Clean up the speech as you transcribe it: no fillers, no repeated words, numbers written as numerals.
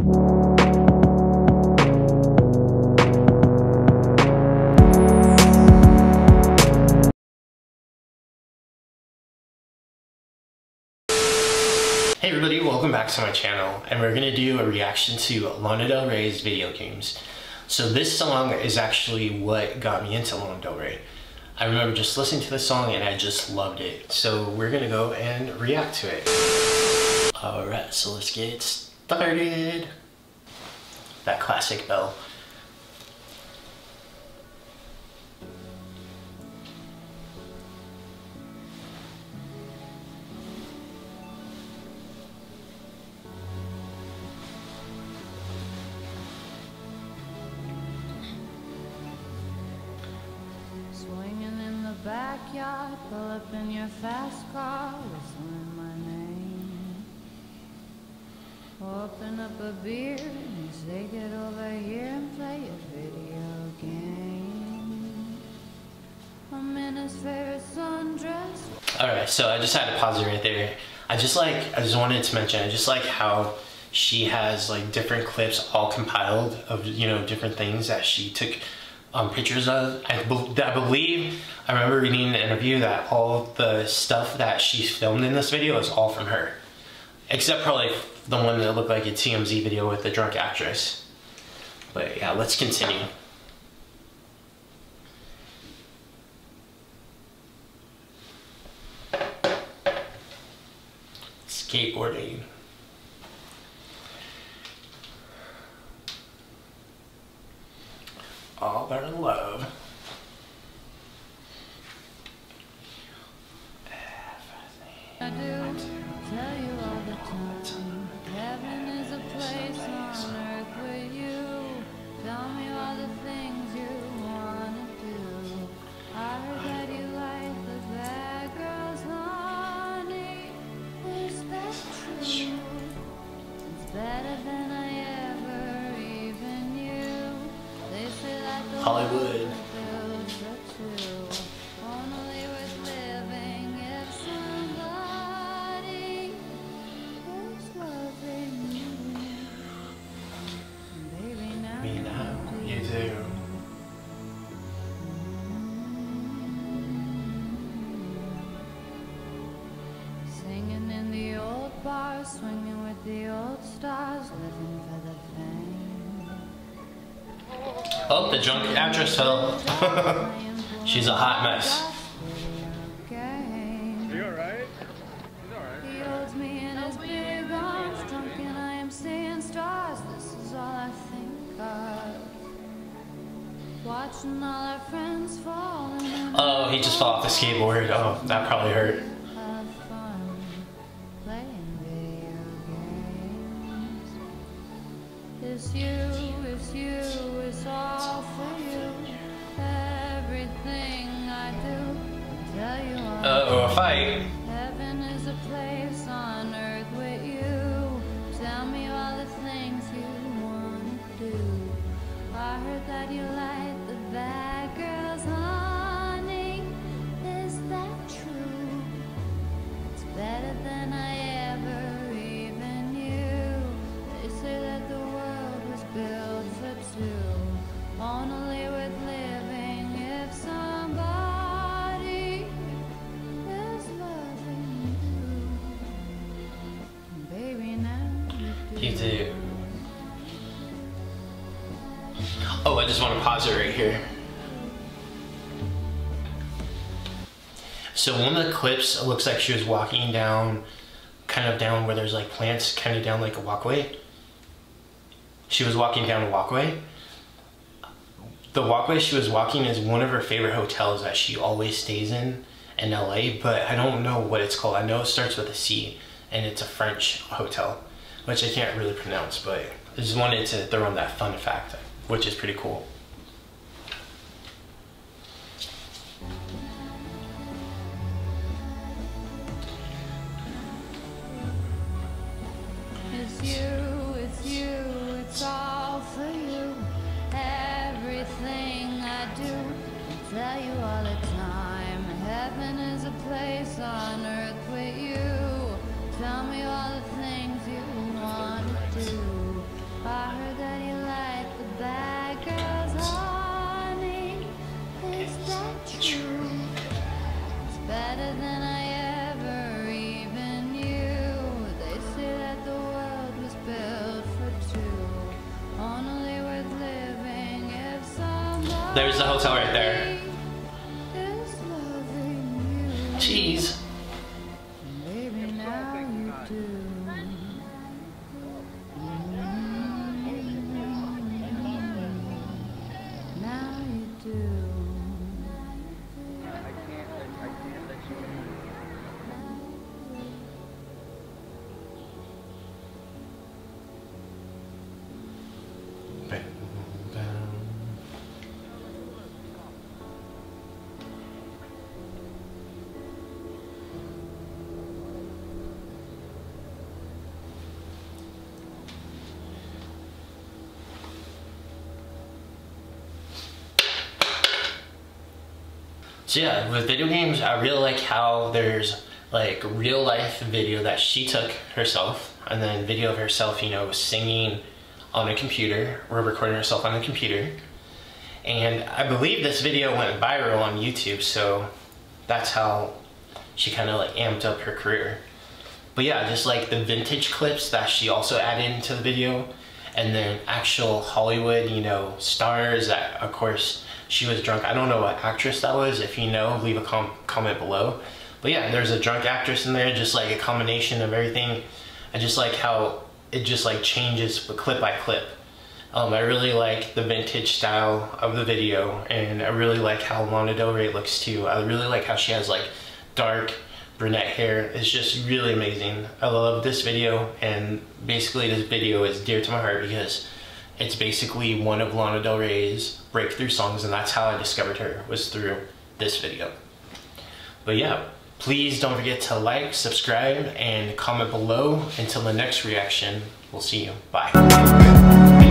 Hey everybody, welcome back to my channel, and we're gonna do a reaction to Lana Del Rey's Video Games. So this song is actually what got me into Lana Del Rey. I remember just listening to this song and I just loved it. So we're gonna go and react to it. Alright, so let's get started. That classic bell. Backyard, pull up in your fast car, whistling my name. Open up a beer and say, get over here and play a video game. I'm in his favorite sundress. Alright, so I just had to pause it right there. I just wanted to mention, I just like how she has like different clips all compiled of, you know, different things that she took pictures of. I remember reading an interview that all the stuff that she's filmed in this video is all from her, except probably the one that looked like a TMZ video with the drunk actress. But yeah, let's continue. Skateboarding. All about love. I do tell you all the time. Heaven is a place on earth with you. Tell me all the things you wanna do. I heard that you like the bad girls, honey. Is that true? It's better than I ever even knew. They say that the Hollywood. Swinging with the old stars, living for the fame. Oh, the drunk actress fell. She's a hot mess. You alright? He's alright. He holds me in his big arms, drunk, and I am seeing stars. This is all I think of. Watching all our friends fall. Oh, he just fell off the skateboard. Oh, that probably hurt. It's you, it's you, it's all for you. Everything I do, tell you all. Uh-oh, a fight. Heaven is a place on earth with you. Tell me all the things you want to do. I heard that you like the bad girls, honey. Is that true? It's better than I ever even knew. They say that the build for two, only with living if somebody is loving you. Baby, now you do. Oh, I just want to pause it right here. So one of the clips, it looks like she was walking down, kind of down where there's like plants, kind of down like a walkway. She was walking down a walkway. The walkway she was walking is one of her favorite hotels that she always stays in LA, but I don't know what it's called. I know it starts with a C, and it's a French hotel, which I can't really pronounce, but I just wanted to throw in that fun fact, which is pretty cool. Tell you all the time, heaven is a place on earth with you. Tell me all the things you want to do. There's the hotel right there. Jeez. So yeah, with video games, I really like how there's like real life video that she took herself, and then video of herself, you know, singing on a computer, or recording herself on a computer. And I believe this video went viral on YouTube, so that's how she kind of like amped up her career. But yeah, just like the vintage clips that she also added into the video, and then actual Hollywood, you know, stars that, of course, she was drunk. I don't know what actress that was. If you know, leave a comment below. But yeah, there's a drunk actress in there, just like a combination of everything. I just like how it just like changes clip by clip. I really like the vintage style of the video, and I really like how Lana Del Rey looks too. I really like how she has like dark brunette hair. It's just really amazing. I love this video, and basically this video is dear to my heart because it's basically one of Lana Del Rey's breakthrough songs, and that's how I discovered her, was through this video. But yeah, please don't forget to like, subscribe, and comment below. Until the next reaction, we'll see you. Bye.